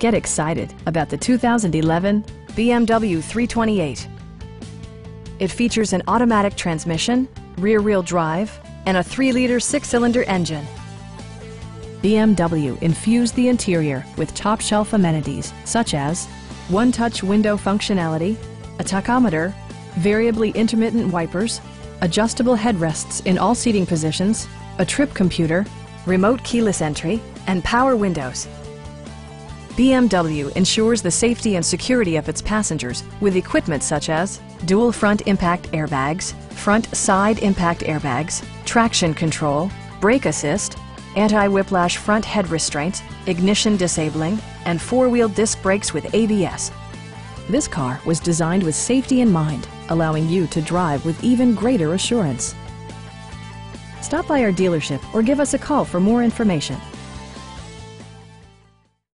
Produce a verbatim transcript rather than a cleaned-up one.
Get excited about the two thousand eleven B M W three twenty-eight. It features an automatic transmission, rear-wheel drive, and a three liter six-cylinder engine. B M W infused the interior with top-shelf amenities such as one-touch window functionality, a tachometer, variably intermittent wipers, adjustable headrests in all seating positions, a trip computer, remote keyless entry, and power windows. B M W ensures the safety and security of its passengers with equipment such as dual front impact airbags, front side impact airbags, traction control, brake assist, anti-whiplash front head restraints, ignition disabling, and four-wheel disc brakes with A B S. This car was designed with safety in mind, allowing you to drive with even greater assurance. Stop by our dealership or give us a call for more information.